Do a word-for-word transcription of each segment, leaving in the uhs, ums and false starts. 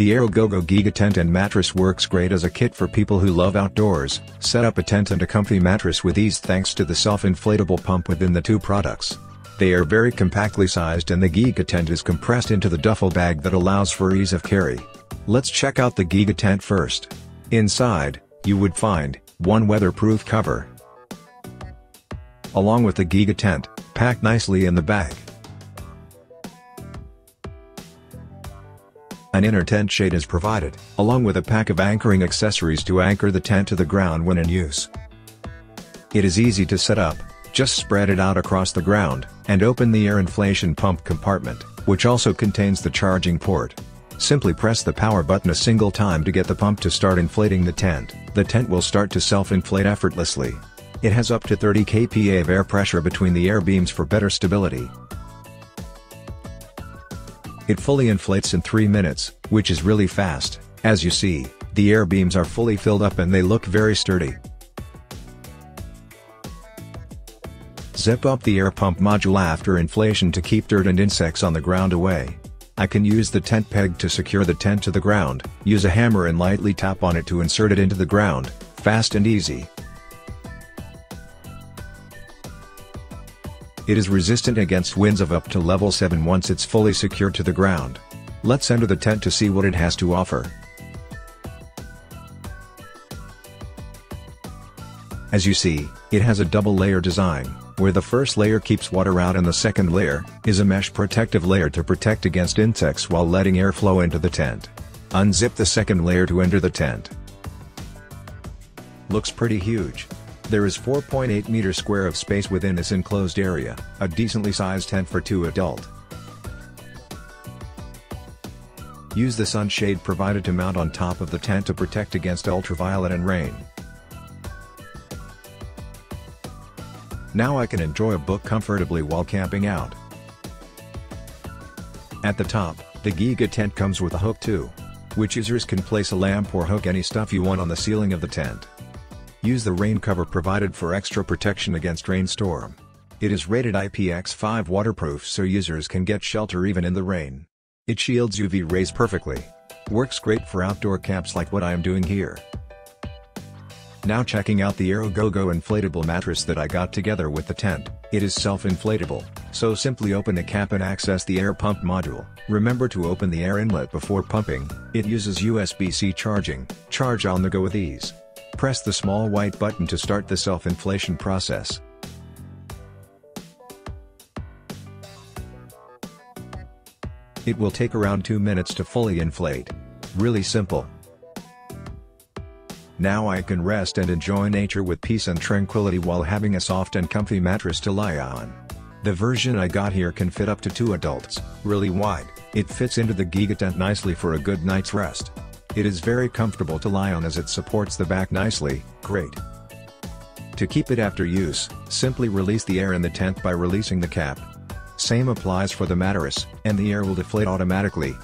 The Aerogogo Giga Tent and Mattress works great as a kit for people who love outdoors. Set up a tent and a comfy mattress with ease thanks to the self-inflatable pump within the two products. They are very compactly sized and the Giga Tent is compressed into the duffel bag that allows for ease of carry. Let's check out the Giga Tent first. Inside, you would find one weatherproof cover, along with the Giga Tent, packed nicely in the bag. An inner tent shade is provided, along with a pack of anchoring accessories to anchor the tent to the ground when in use. It is easy to set up. Just spread it out across the ground, and open the air inflation pump compartment, which also contains the charging port. Simply press the power button a single time to get the pump to start inflating the tent. The tent will start to self-inflate effortlessly. It has up to thirty kilopascals of air pressure between the air beams for better stability. It fully inflates in three minutes, which is really fast. As you see, the air beams are fully filled up and they look very sturdy. Zip up the air pump module after inflation to keep dirt and insects on the ground away. I can use the tent peg to secure the tent to the ground, use a hammer and lightly tap on it to insert it into the ground, fast and easy. It is resistant against winds of up to level seven once it's fully secured to the ground. Let's enter the tent to see what it has to offer. As you see, it has a double layer design, where the first layer keeps water out and the second layer is a mesh protective layer to protect against insects while letting air flow into the tent. Unzip the second layer to enter the tent. Looks pretty huge. There is four point eight meters square of space within this enclosed area, a decently sized tent for two adults. Use the sunshade provided to mount on top of the tent to protect against ultraviolet and rain. Now I can enjoy a book comfortably while camping out. At the top, the Giga Tent comes with a hook too, which users can place a lamp or hook any stuff you want on the ceiling of the tent. Use the rain cover provided for extra protection against rainstorm. It is rated I P X five waterproof so users can get shelter even in the rain. It shields U V rays perfectly. Works great for outdoor camps like what I am doing here. Now checking out the Aerogogo inflatable mattress that I got together with the tent. It is self-inflatable, so simply open the cap and access the air pump module. Remember to open the air inlet before pumping. It uses U S B C charging. Charge on the go with ease. Press the small white button to start the self-inflation process. It will take around two minutes to fully inflate. Really simple. Now I can rest and enjoy nature with peace and tranquility while having a soft and comfy mattress to lie on. The version I got here can fit up to two adults, really wide. It fits into the Giga Tent nicely for a good night's rest. It is very comfortable to lie on as it supports the back nicely. Great. To keep it after use, simply release the air in the tent by releasing the cap. Same applies for the mattress, and the air will deflate automatically.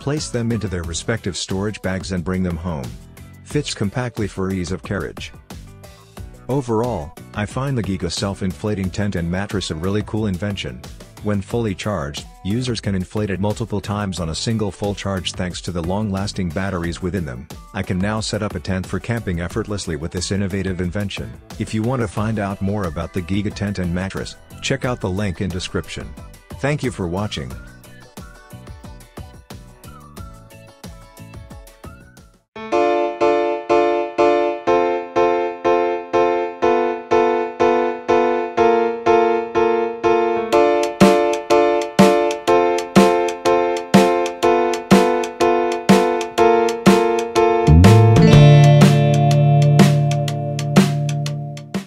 Place them into their respective storage bags and bring them home. Fits compactly for ease of carriage. Overall, I find the Giga self-inflating tent and mattress a really cool invention. When fully charged, users can inflate it multiple times on a single full charge thanks to the long-lasting batteries within them. I can now set up a tent for camping effortlessly with this innovative invention. If you want to find out more about the Giga Tent and mattress, check out the link in description. Thank you for watching.